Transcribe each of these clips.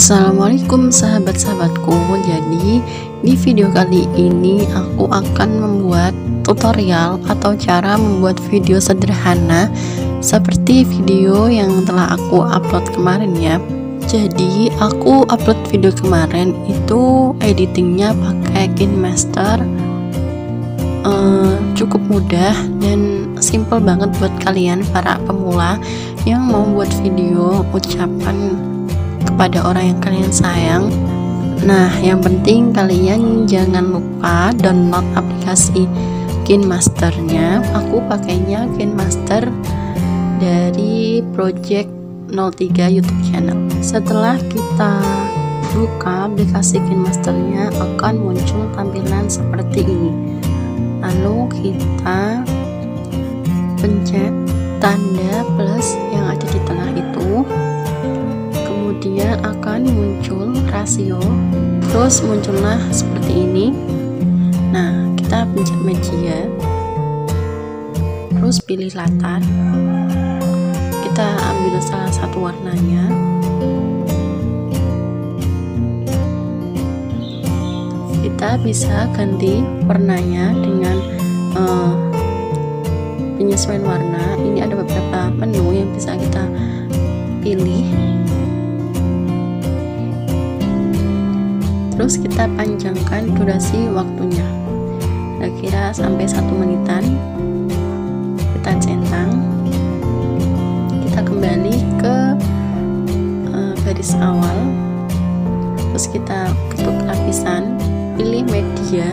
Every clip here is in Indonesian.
Assalamualaikum sahabat-sahabatku. Jadi di video kali ini aku akan membuat tutorial atau cara membuat video sederhana seperti video yang telah aku upload kemarin ya. Jadi aku upload video kemarin itu editingnya pakai Kinemaster, cukup mudah dan simple banget buat kalian para pemula yang mau buat video ucapan kepada orang yang kalian sayang. Nah, yang penting kalian jangan lupa download aplikasi Kinemasternya. Aku pakainya Kinemaster dari Project 03 YouTube channel. Setelah kita buka aplikasi Kinemasternya, akan muncul tampilan seperti ini. Lalu kita pencet tanda plus yang ada di tengah itu. Kemudian akan muncul rasio, terus muncullah seperti ini. Nah, kita pencet media, terus pilih latar, kita ambil salah satu warnanya, kita bisa ganti warnanya dengan penyesuaian warna. Ini ada beberapa menu yang bisa kita pilih. Terus kita panjangkan durasi waktunya, kira-kira sampai 1 menitan. Kita centang, kita kembali ke garis awal, terus kita ketuk lapisan, pilih media,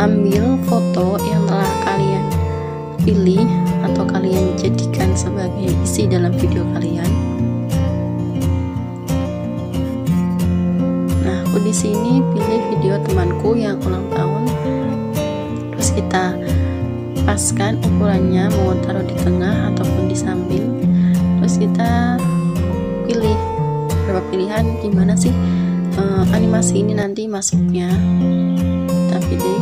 ambil foto yang telah kalian pilih atau kalian jadikan sebagai isi dalam video kalian. Di sini pilih video temanku yang ulang tahun, terus kita paskan ukurannya, mau taruh di tengah ataupun di samping. Terus kita pilih beberapa pilihan gimana sih animasi ini nanti masuknya. Kita pilih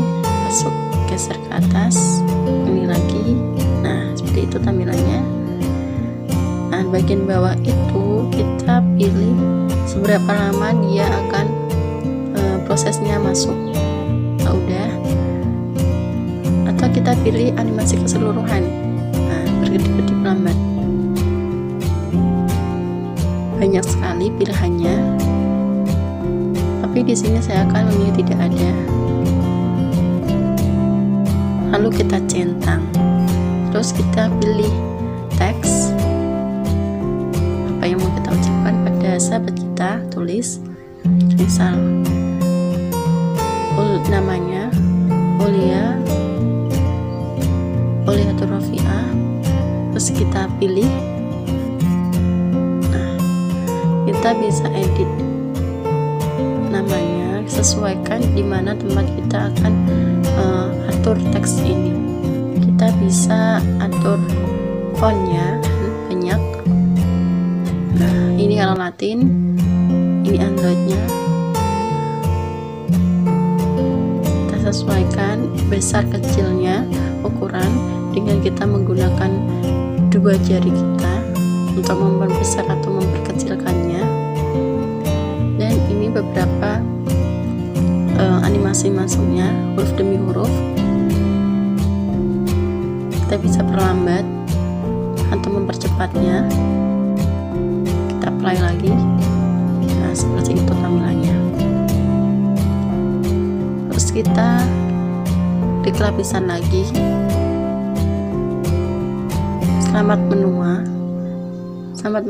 masuk, geser ke atas, pilih lagi. Nah, seperti itu tampilannya. Nah, bagian bawah itu kita pilih seberapa lama dia akan prosesnya masuk. Nah, udah, atau kita pilih animasi keseluruhan. Nah, berkedip-kedip lambat, banyak sekali pilihannya, tapi di sini saya akan memilih tidak ada. Lalu kita centang, terus kita pilih teks apa yang mau kita ucapkan pada sahabat kita, tulis misal namanya Ulia, Rofiah, terus kita pilih. Nah, kita bisa edit namanya, sesuaikan di mana tempat kita akan atur teks ini. Kita bisa atur fontnya banyak. Nah, ini kalau Latin, ini Androidnya. Sesuaikan besar kecilnya ukuran dengan kita menggunakan 2 jari kita untuk memperbesar atau memperkecilkannya. Dan ini beberapa animasi masuknya, huruf demi huruf. Kita bisa perlambat atau mempercepatnya. Kita play lagi. Nah, seperti itu tampilannya. Kita klik lapisan lagi, selamat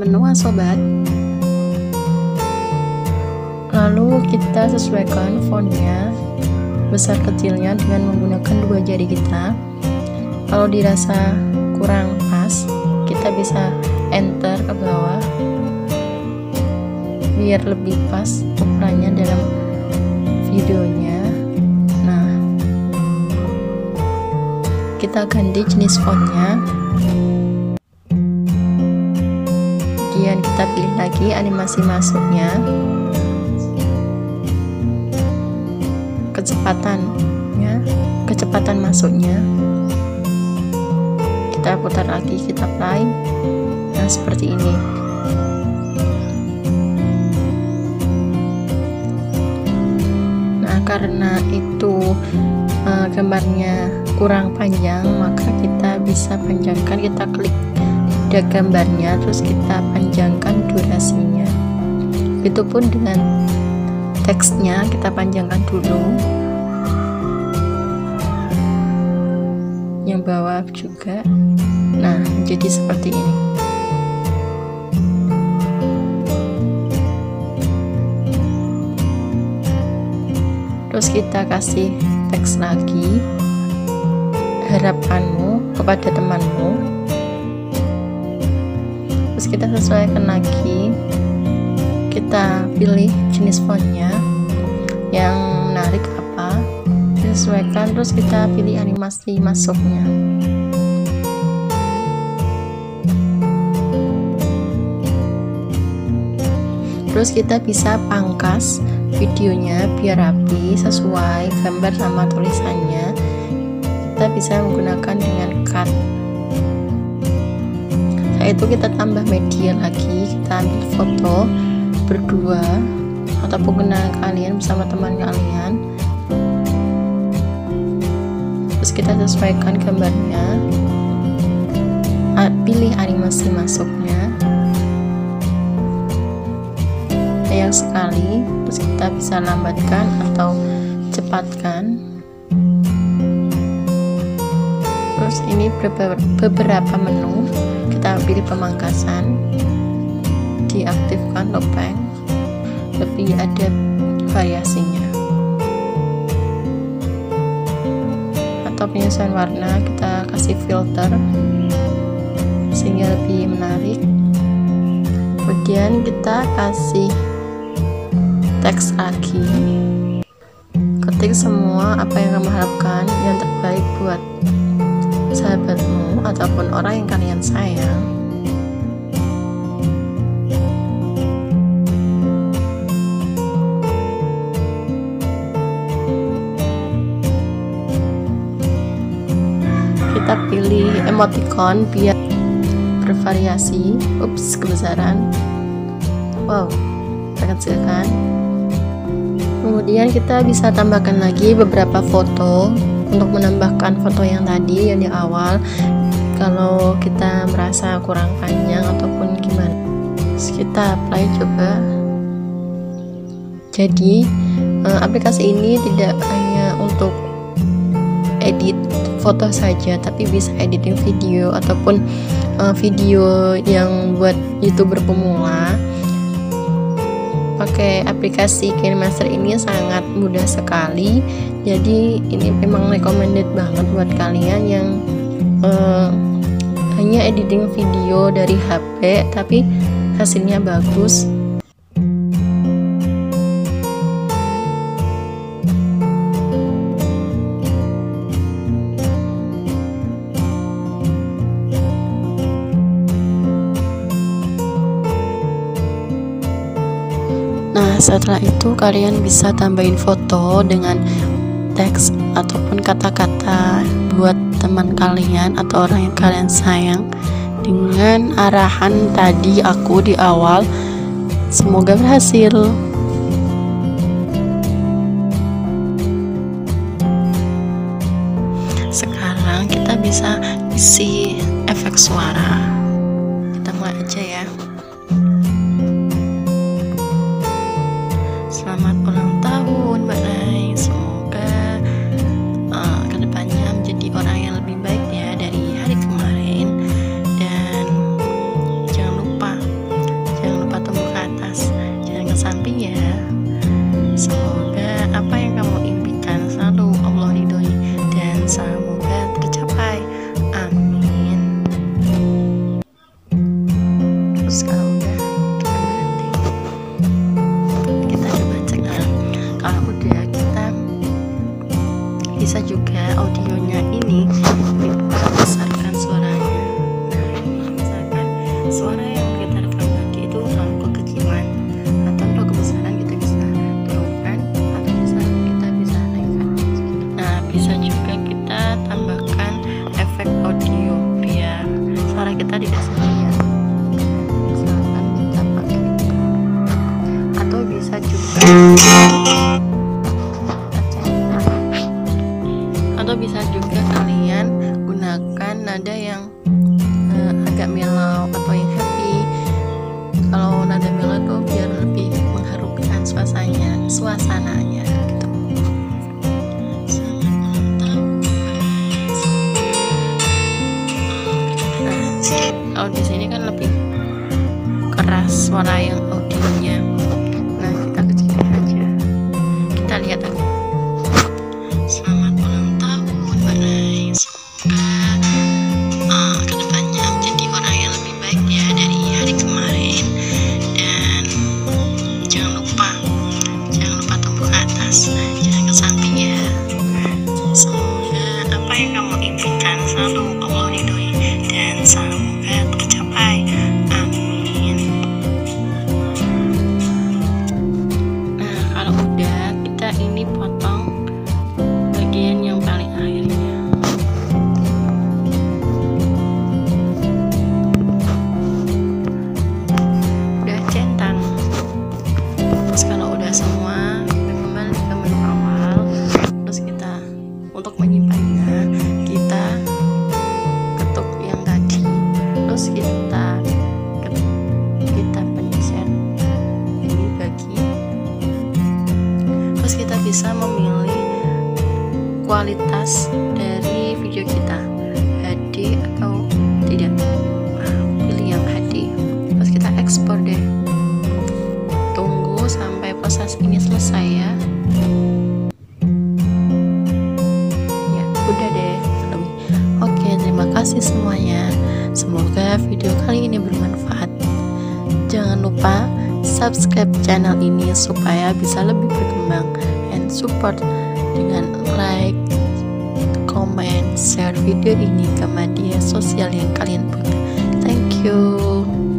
menua sobat. Lalu kita sesuaikan fontnya, besar kecilnya dengan menggunakan 2 jari kita. Kalau dirasa kurang pas, kita bisa enter ke bawah biar lebih pas ukurannya dalam videonya. Kita ganti jenis fontnya, kemudian kita pilih lagi animasi masuknya, kecepatannya, kecepatan masuknya. Kita putar lagi, kita play. Nah, seperti ini. gambarnya kurang panjang, maka kita bisa panjangkan, kita klik ada gambarnya terus kita panjangkan durasinya. Begitupun dengan teksnya, kita panjangkan dulu yang bawah juga, nah jadi seperti ini. Terus kita kasih teks lagi, harapanmu kepada temanmu, terus kita sesuaikan lagi, kita pilih jenis fontnya yang menarik apa, sesuaikan, terus kita pilih animasi masuknya. Terus kita bisa pangkas videonya biar rapi sesuai gambar sama tulisannya. Kita bisa menggunakan dengan cut. Setelah itu kita tambah media lagi, kita ambil foto berdua ataupun dengan kalian bersama teman kalian. Terus kita sesuaikan gambarnya, pilih animasi masuknya yang sekali, terus kita bisa lambatkan atau cepatkan. Terus ini beberapa menu, kita pilih pemangkasan, diaktifkan lobang, lebih ada variasinya. Atau penyesuaian warna, kita kasih filter sehingga lebih menarik. Kemudian kita kasih teks lagi, ketik semua apa yang kamu harapkan, yang terbaik buat sahabatmu ataupun orang yang kalian sayang. Kita pilih emoticon biar bervariasi. Ups, kebesaran. Wow, kita kecilkan. Kemudian kita bisa tambahkan lagi beberapa foto untuk menambahkan foto yang tadi yang di awal, kalau kita merasa kurang panjang ataupun gimana. Terus kita apply coba. Jadi aplikasi ini tidak hanya untuk edit foto saja, tapi bisa editing video ataupun video yang buat youtuber pemula. Pakai aplikasi Kinemaster ini sangat mudah sekali, jadi ini memang recommended banget buat kalian yang hanya editing video dari HP tapi hasilnya bagus. Nah, setelah itu kalian bisa tambahin foto dengan teks ataupun kata-kata buat teman kalian atau orang yang kalian sayang dengan arahan tadi aku di awal. Semoga berhasil. Sekarang kita bisa isi efek suara. Kita mulai aja ya. Selamat ulang tahun Mbak Nay, semoga kedepannya menjadi orang yang lebih baik ya dari hari kemarin. Dan jangan lupa tumbuh ke atas, jangan ke samping ya. Semoga apa yang kamu impikan selalu Allah ridhoi dan semoga tercapai, amin. Terus suasananya gitu. Nah, kalau di sini kan lebih keras suara yang audionya. Nah, kita kecilin aja. Kita lihat aja. Bisa memilih kualitas dari video kita, HD atau tidak. Nah, pilih yang HD, terus kita ekspor deh. Tunggu sampai proses ini selesai ya. Ya udah deh. Oke, terima kasih semuanya. Semoga video kali ini bermanfaat. Jangan lupa subscribe channel ini supaya bisa lebih berkembang. Support dengan like, comment, share video ini ke media sosial yang kalian punya. Thank you.